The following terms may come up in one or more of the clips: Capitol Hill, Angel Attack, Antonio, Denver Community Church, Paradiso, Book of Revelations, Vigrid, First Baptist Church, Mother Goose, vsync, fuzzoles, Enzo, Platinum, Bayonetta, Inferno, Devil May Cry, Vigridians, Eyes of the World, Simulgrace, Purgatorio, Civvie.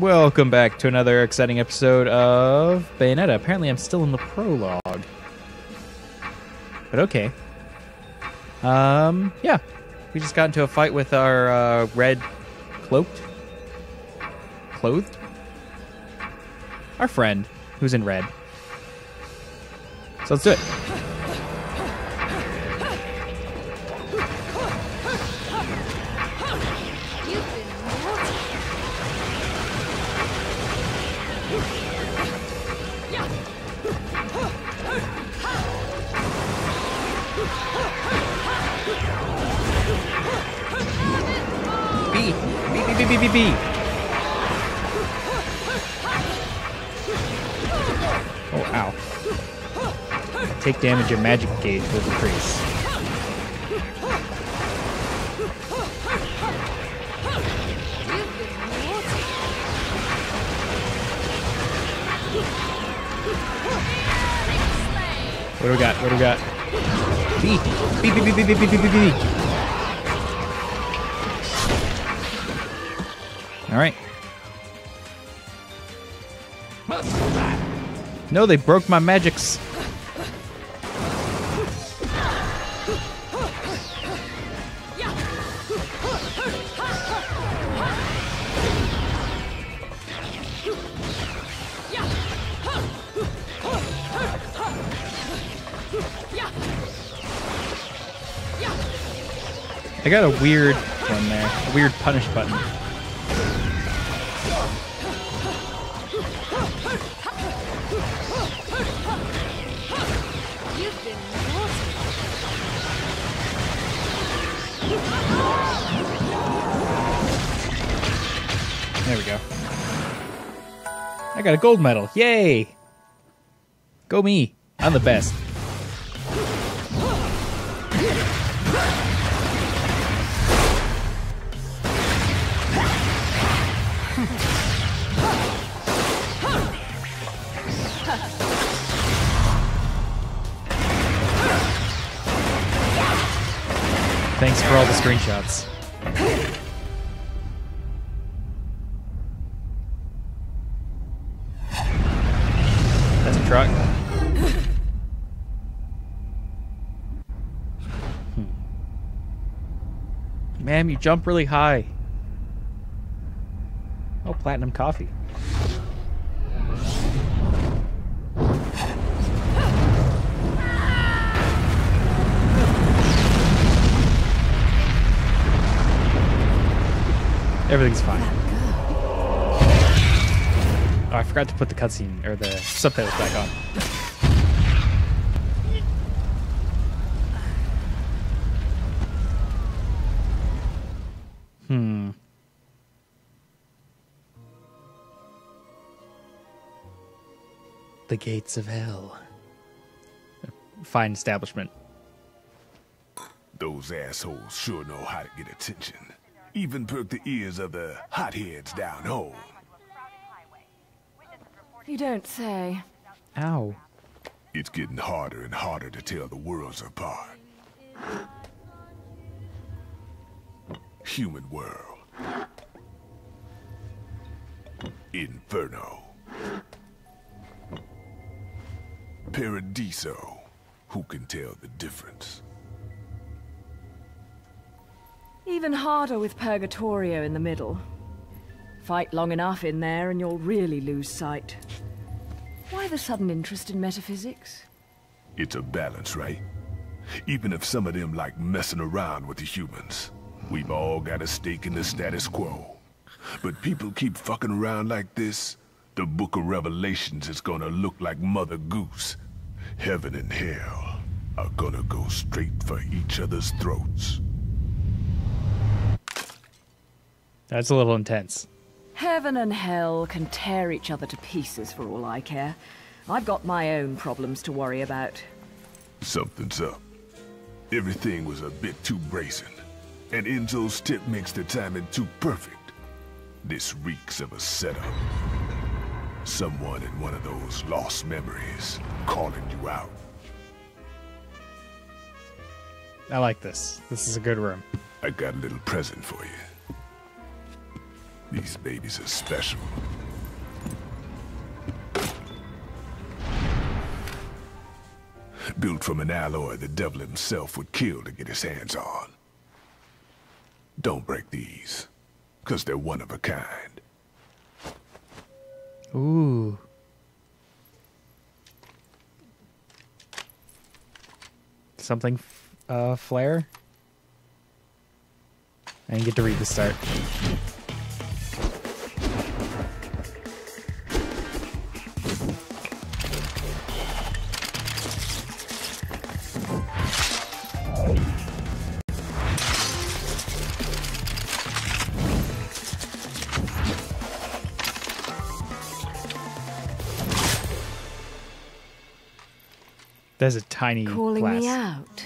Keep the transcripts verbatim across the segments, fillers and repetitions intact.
Welcome back to another exciting episode of Bayonetta. Apparently I'm still in the prologue. But okay. Um, yeah. We just got into a fight with our uh, red cloaked? Clothed? Our friend, who's in red. So let's do it. Take damage, your magic gauge will decrease. What do we got? What do we got? Beep, beep, beep, beep, beep, beep, beep, beep, beep. All right. No, they broke my magics. I got a weird one there, a weird punish button. There we go. I got a gold medal, yay! Go me, I'm the best. Thanks for all the screenshots. That's a truck. Hmm. Ma'am, you jump really high. Oh, platinum coffee. Everything's fine. Oh, I forgot to put the cutscene or the subtitles back on. Hmm. The gates of hell. Fine establishment. Those assholes sure know how to get attention. Even perk the ears of the hotheads down home. You don't say. Ow. It's getting harder and harder to tell the worlds apart. Human world. Inferno. Paradiso. Who can tell the difference? Even harder with Purgatorio in the middle. Fight long enough in there and you'll really lose sight. Why the sudden interest in metaphysics? It's a balance, right? Even if some of them like messing around with the humans, we've all got a stake in the status quo. But people keep fucking around like this, the Book of Revelations is gonna look like Mother Goose. Heaven and hell are gonna go straight for each other's throats. That's a little intense. Heaven and hell can tear each other to pieces for all I care. I've got my own problems to worry about. Something's up. Everything was a bit too brazen, and Enzo's tip makes the timing too perfect. This reeks of a setup. Someone in one of those lost memories calling you out. I like this. This is a good room. I got a little present for you. These babies are special. built from an alloy the devil himself would kill to get his hands on. Don't break these, because they're one of a kind. Ooh. Something, uh, flare? I didn't get to read the start. There's a tiny calling glass. Me out.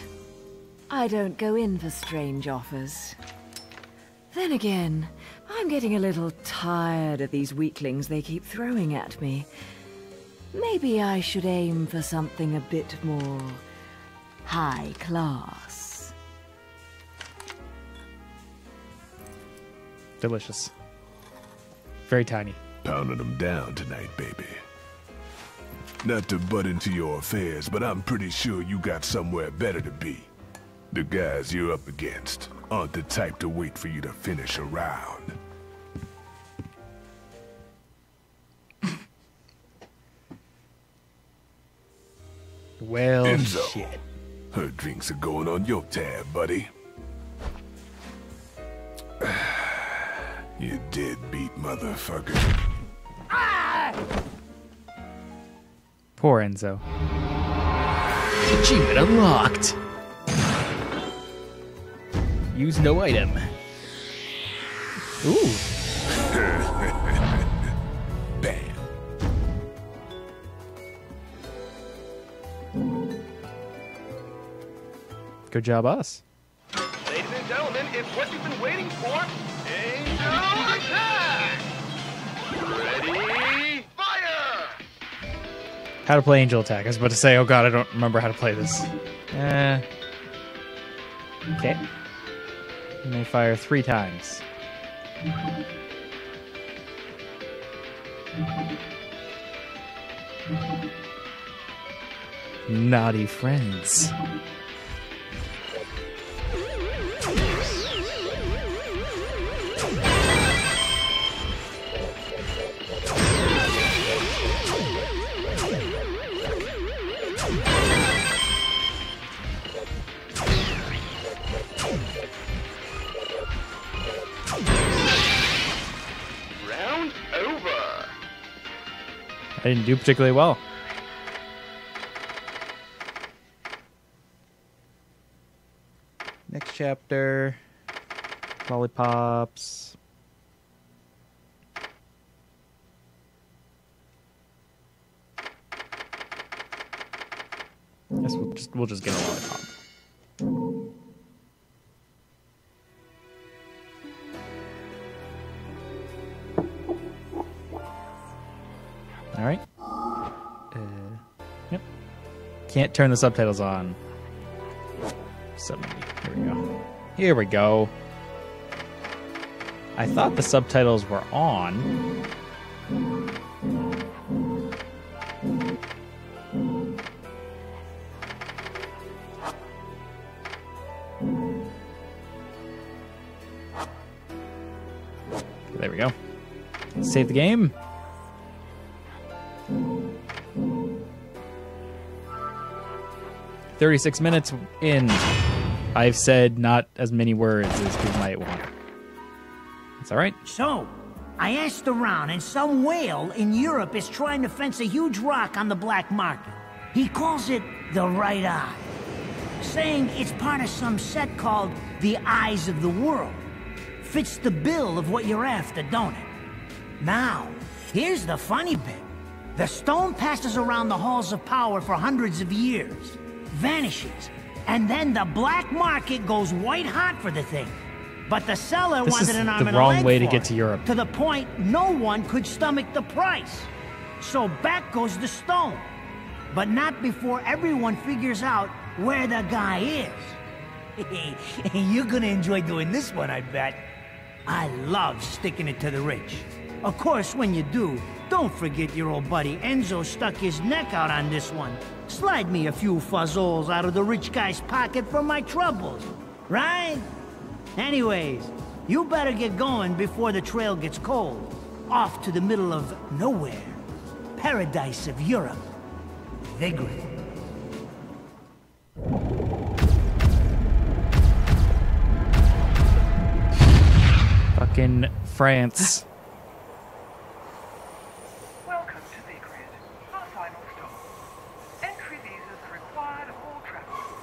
I don't go in for strange offers. Then again, I'm getting a little tired of these weaklings they keep throwing at me. Maybe I should aim for something a bit more high class. Delicious. Very tiny. Pounding them down tonight, baby. Not to butt into your affairs, but I'm pretty sure you got somewhere better to be. The guys you're up against aren't the type to wait for you to finish a round. Well, Enzo, shit. Her drinks are going on your tab, buddy. You deadbeat motherfucker. Ah! Poor Enzo. Achievement unlocked. Use no item. Ooh. Bam. Good job, us. Ladies and gentlemen, it's what you've been waiting for. Angel Attack! Ready? How to play Angel Attack. I was about to say, oh god, I don't remember how to play this. Uh, okay. You may fire three times. Naughty friends. I didn't do particularly well. Next chapter. Lollipops. I guess we'll just, we'll just get a lollipop. Can't turn the subtitles on. Suddenly, here we go. Here we go. I thought the subtitles were on. There we go. Save the game. thirty-six minutes in. I've said not as many words as you might want. It's all right. So, I asked around, and some whale in Europe is trying to fence a huge rock on the black market. He calls it the right eye, saying it's part of some set called the Eyes of the World. Fits the bill of what you're after, don't it? Now, here's the funny bit. The stone passes around the halls of power for hundreds of years. Vanishes, and then the black market goes white hot for the thing. But the seller this wanted an arm and a leg for it. This is the wrong way to get to Europe. To the point no one could stomach the price. So back goes the stone, but not before everyone figures out where the guy is. You're gonna enjoy doing this one, I bet. I love sticking it to the rich. Of course, when you do, don't forget your old buddy Enzo stuck his neck out on this one. Slide me a few fuzzoles out of the rich guy's pocket for my troubles, right? Anyways, you better get going before the trail gets cold. Off to the middle of nowhere. Paradise of Europe. Vigrid. Fucking France. Welcome to Vigrid, our final stop. Entry visas required of all travelers.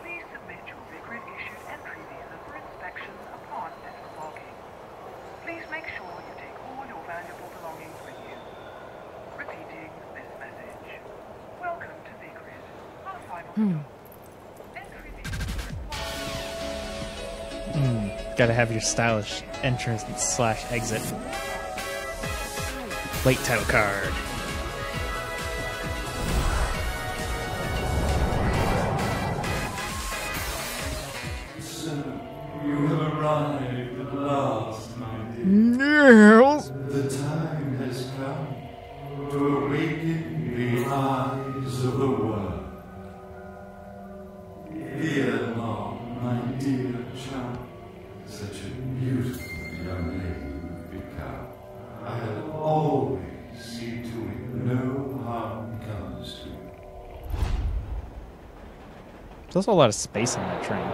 Please submit your Vigrid issued entry visa for inspection upon disembarking. Please make sure you take all your valuable belongings with you. Repeating this message. Welcome to Vigrid, our final hmm. stop. Gotta have your stylish entrance slash exit. Late title card. So you have arrived at last, my dear. Nails. The time has come to awaken the eyes of the world. Ere long, my dear child. Such a beautiful young lady you've become. I'll always see to it no harm comes to you. There's also a lot of space on that train.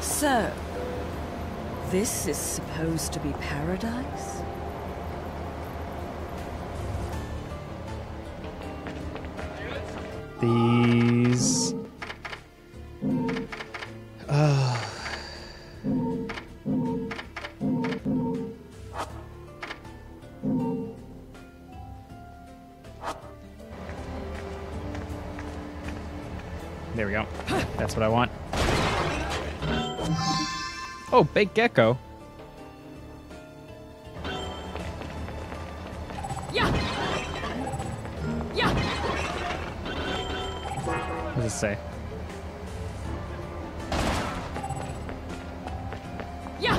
So, this is supposed to be paradise? These... Uh. There we go. That's what I want. Oh, big gecko. Yeah. Yeah. What does it say? Yeah.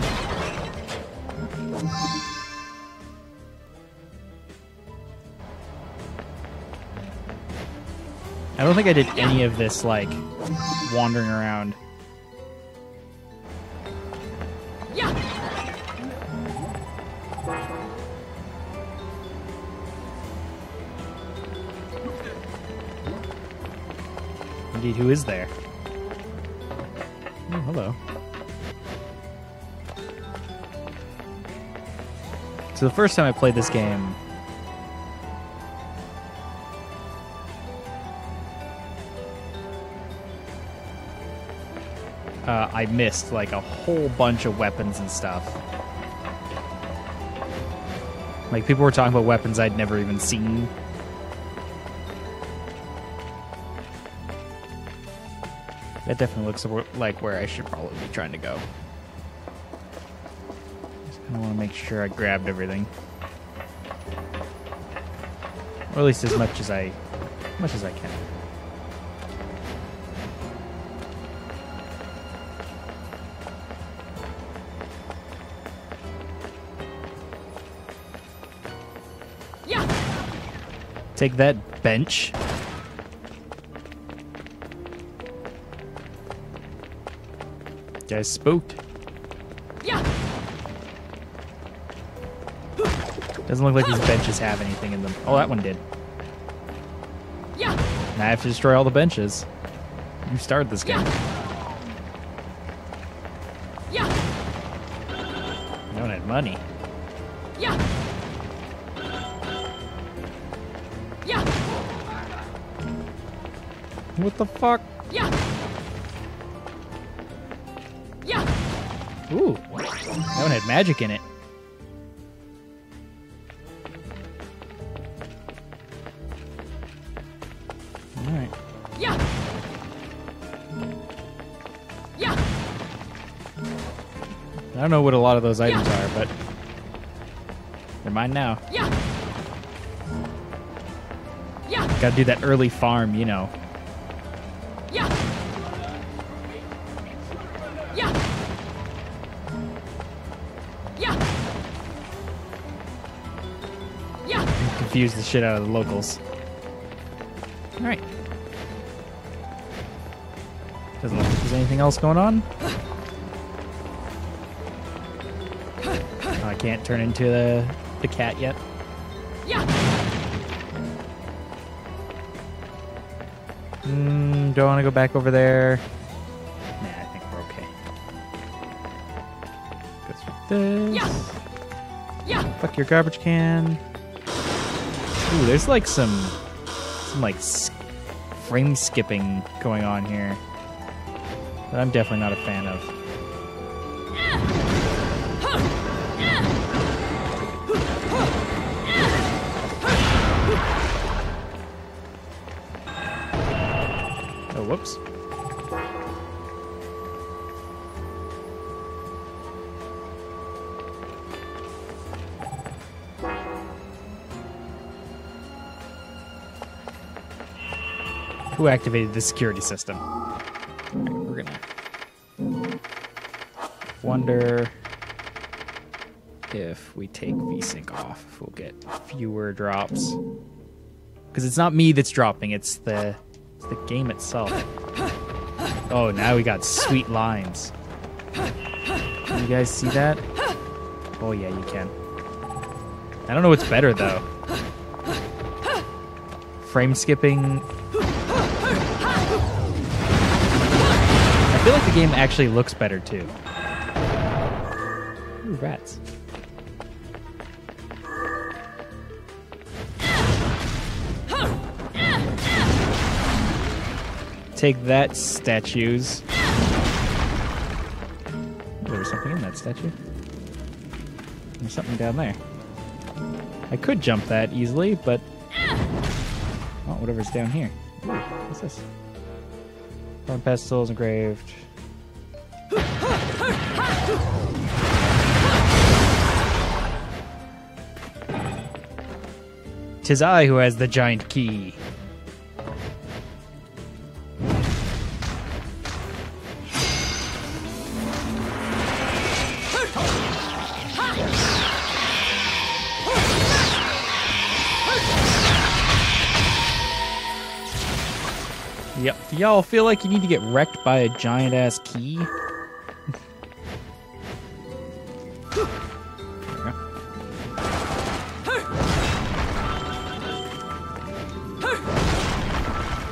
I don't think I did any of this like wandering around. Who is there? Oh, hello. So the first time I played this game, uh, I missed like a whole bunch of weapons and stuff. Like people were talking about weapons I'd never even seen. That definitely looks like where I should probably be trying to go. Just kind of want to make sure I grabbed everything, or at least as much as I, as much as I can. Yeah. Take that, bench. Guy's spooked. Yeah. Doesn't look like these benches have anything in them. Oh, that one did. Yeah. Now I have to destroy all the benches. You started this game. Yeah. I don't have money. Yeah. Yeah. What the fuck? Yeah. Ooh, that one had magic in it. All right. Yeah. Yeah. All don't know what a lot of those items yeah. are, but they're mine now. Yeah. Yeah. Gotta do that early farm, you know. Yeah. Yeah. Yeah. Yeah. Confuse the shit out of the locals. All right. Doesn't look like there's anything else going on. Oh, I can't turn into the, the cat yet. Yeah. Mm, do I want to go back over there? Nah, I think we're okay. Goes with this. Yeah. Yeah. Fuck your garbage can. Ooh, there's like some, some like frame skipping going on here. That I'm definitely not a fan of. Oh, whoops. Who activated the security system? Wonder if we take V sync off, if we'll get fewer drops. Because it's not me that's dropping; it's the it's the game itself. Oh, now we got sweet lines. Can you guys see that? Oh yeah, you can. I don't know what's better though. Frame skipping. I feel like the game actually looks better too. Rats. Take that, statues. There was something in that statue. There's something down there. I could jump that easily, but oh, whatever's down here. What's this? From pedestals engraved. Tis I who has the giant key. Yep. Y'all feel like you need to get wrecked by a giant ass key?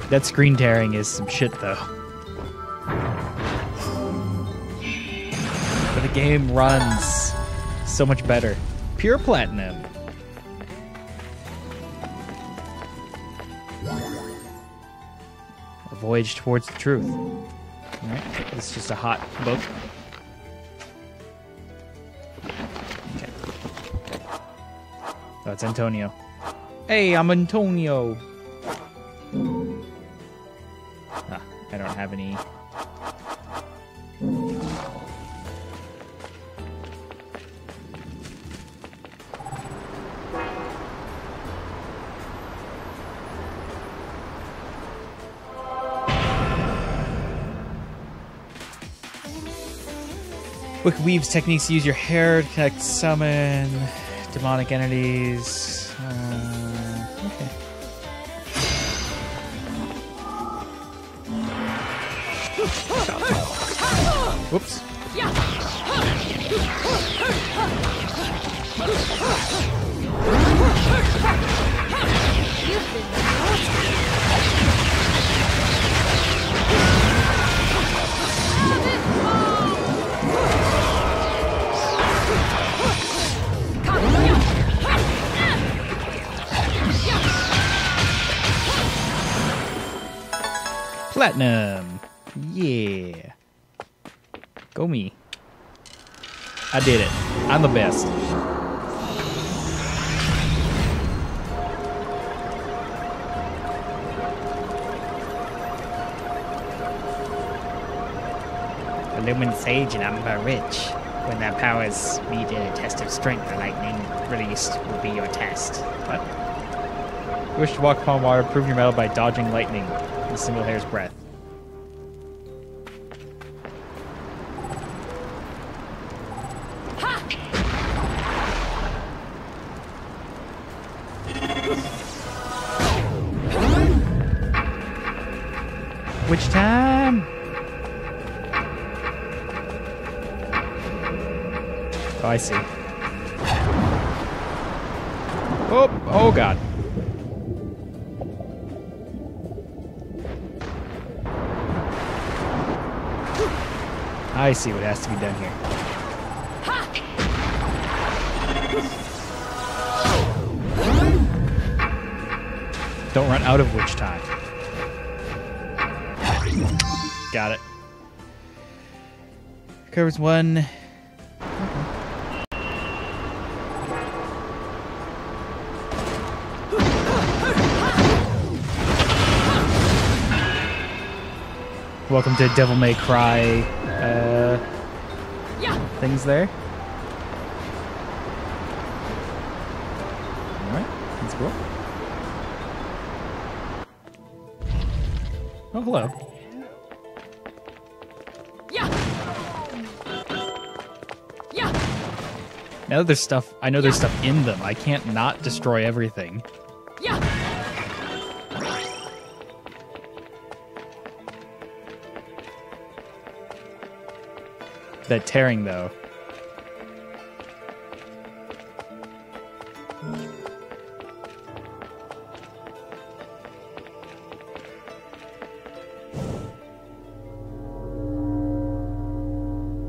That screen tearing is some shit, though. But the game runs so much better. Pure platinum. A voyage towards the truth. All right, this is just a hot boat. Okay. Oh, it's Antonio. Hey, I'm Antonio. I don't have any. Quick weaves techniques to use your hair to connect, summon demonic entities. Uh, okay. Whoops. Platinum. Yeah. Go me. I did it. I'm the best. I live in Sage and I'm rich. When their powers meet in a test of strength, the lightning released will be your test. What? You wish to walk upon water, prove your mettle by dodging lightning in a single hair's breadth. Which time? Oh, I see. Oh, oh God. I see what has to be done here. Don't run out of witch time. Got it. Covers one. Welcome to Devil May Cry uh, yeah. things there. Alright, that's cool. Oh, hello. Yeah. Yeah. Now that there's stuff, I know there's yeah. stuff in them. I can't not destroy everything. That tearing, though.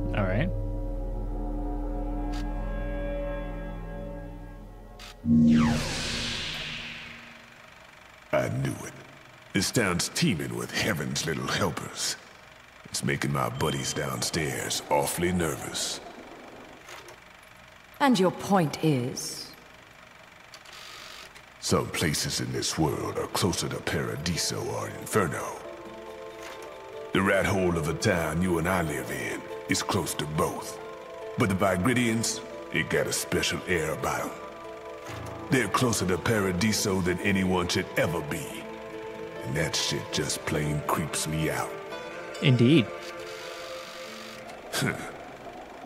All right. I knew it. This town's teeming with heaven's little helpers. It's making my buddies downstairs awfully nervous. And your point is? Some places in this world are closer to Paradiso or Inferno. The rat hole of the town you and I live in is close to both. But the Vigridians, they got a special air about them. They're closer to Paradiso than anyone should ever be. And that shit just plain creeps me out. Indeed.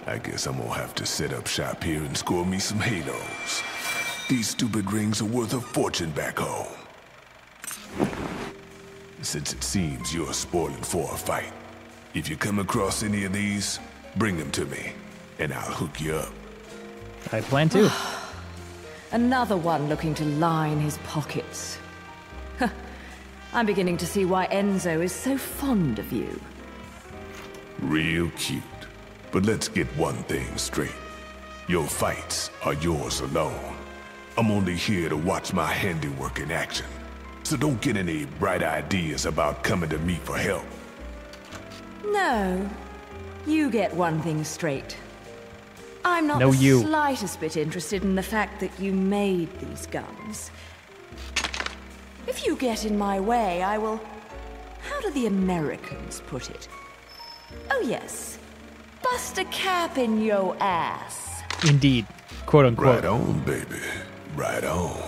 I guess I'm gonna have to set up shop here and score me some halos. These stupid rings are worth a fortune back home. Since it seems you're spoiling for a fight, if you come across any of these, bring them to me, and I'll hook you up. I plan to. Another one looking to line his pockets. I'm beginning to see why Enzo is so fond of you. Real cute. But let's get one thing straight. Your fights are yours alone. I'm only here to watch my handiwork in action. So don't get any bright ideas about coming to me for help. No. You get one thing straight. I'm not no, the you. slightest bit interested in the fact that you made these guns. If you get in my way, I will... How do the Americans put it? Oh, yes. Bust a cap in your ass. Indeed. Quote, unquote. Right on, baby. Right on.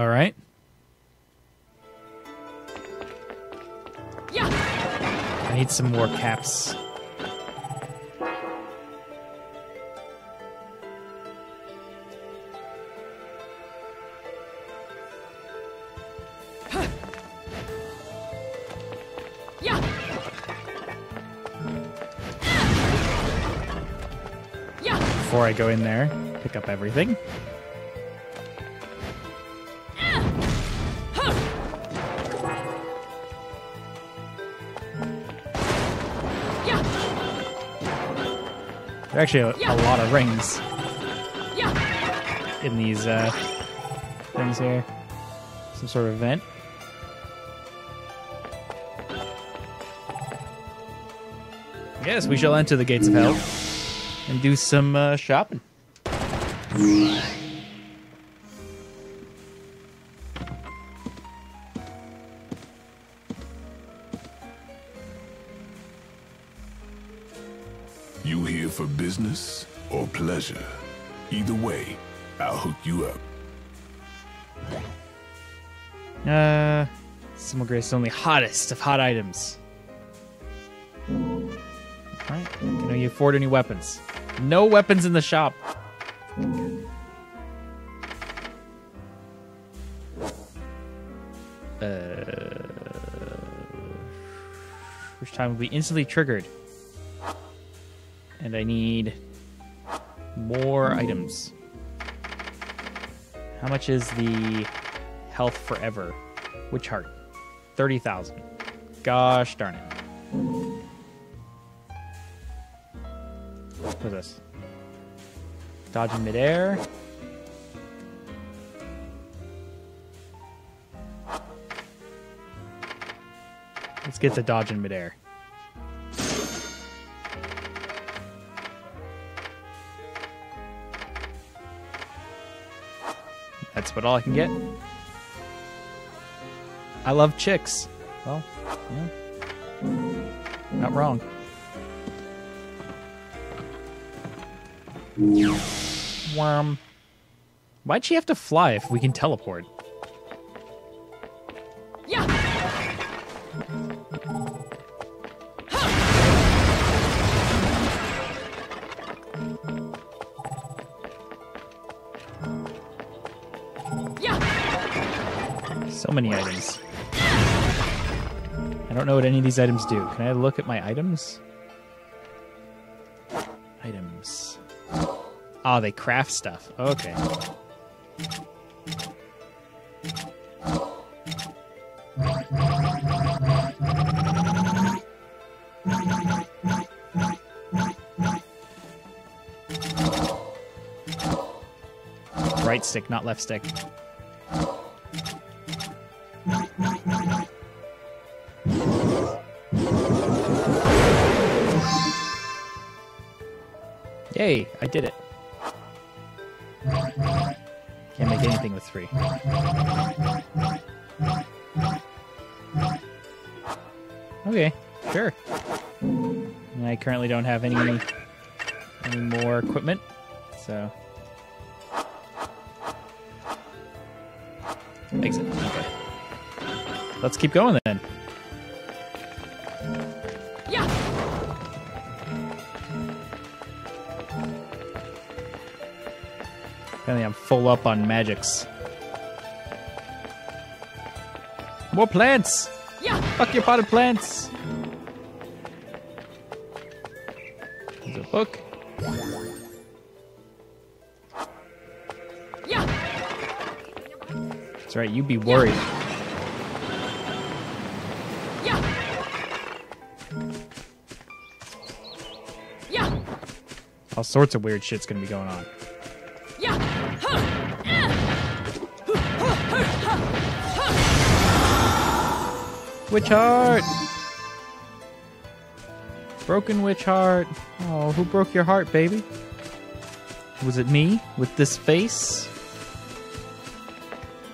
All right. Yeah. I need some more caps. Before I go in there, pick up everything. There are actually a, a lot of rings in these uh, things here. Some sort of vent. Yes, we shall enter the gates of hell. And do some uh, shopping. You here for business or pleasure? Either way, I'll hook you up. Uh, Simulgrace only hottest of hot items. Alright, can I afford any weapons? No weapons in the shop. Uh, which time will be instantly triggered. And I need more items. How much is the health forever? Witch heart. thirty thousand. Gosh darn it. What's this? Dodge in midair. Let's get the dodge in midair. That's about all I can get. I love chicks. Well, yeah. Not wrong. Worm. Why'd she have to fly if we can teleport? So many items. I don't know what any of these items do. Can I look at my items? Items. Ah, they craft stuff. Okay. Right stick, not left stick. Yay, I did it. Can't make anything with three. Okay, sure. And I currently don't have any, any more equipment, so... Exit. Okay. Let's keep going then. Apparently I'm full up on magics. More plants! Yeah. Fuck your potted plants! There's a book. Yeah. That's right, you be worried. Yeah. Yeah. All sorts of weird shit's gonna be going on. Witch heart! Broken witch heart. Oh, who broke your heart, baby? Was it me with this face?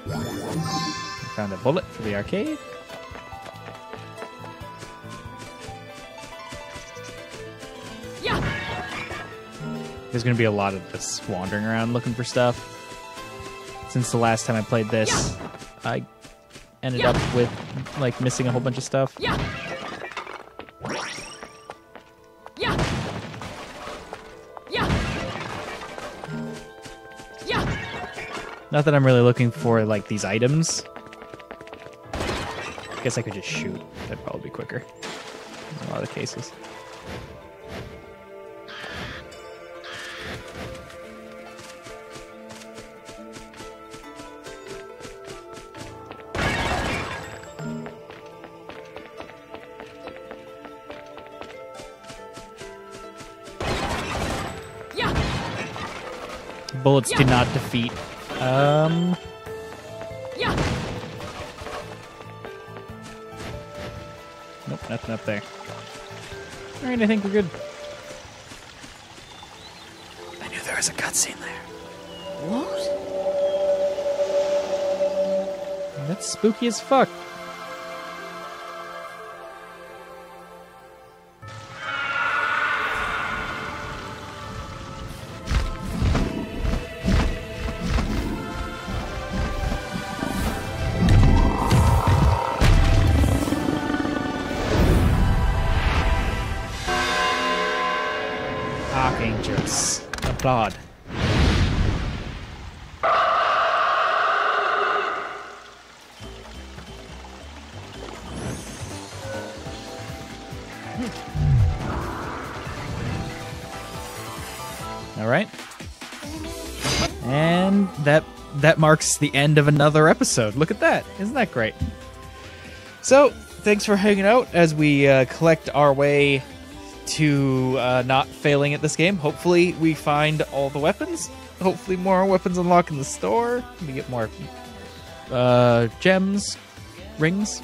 I found a bullet for the arcade. Yeah. There's gonna be a lot of this wandering around looking for stuff. Since the last time I played this, yeah. I ended yeah. up with like missing a whole bunch of stuff. Yeah. Yeah. Yeah. Yeah. Not that I'm really looking for like these items. I guess I could just shoot. That'd probably be quicker. In a lot of cases. Bullets yeah. did not defeat. Um. Yeah. Nope, nothing up there. All right, I think we're good. I knew there was a cutscene there. What? That's spooky as fuck. Let's applaud. All right. And that that marks the end of another episode. Look at that. Isn't that great? So, thanks for hanging out as we uh, collect our way to uh, not failing at this game. Hopefully we find all the weapons. Hopefully more weapons unlock in the store. We get more uh, gems, rings.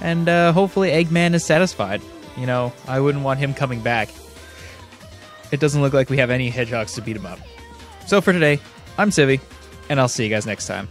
And uh, hopefully Eggman is satisfied. You know, I wouldn't want him coming back. It doesn't look like we have any hedgehogs to beat him up. So for today, I'm Civvie, and I'll see you guys next time.